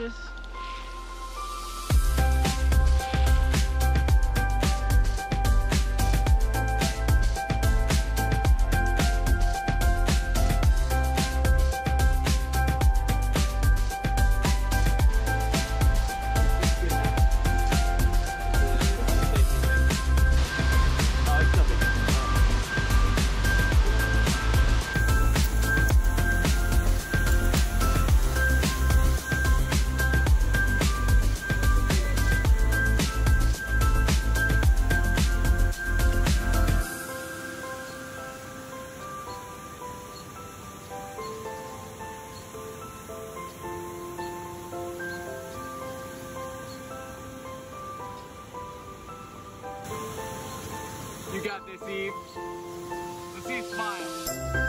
purchase. You got this, Eve. Let's see you smile.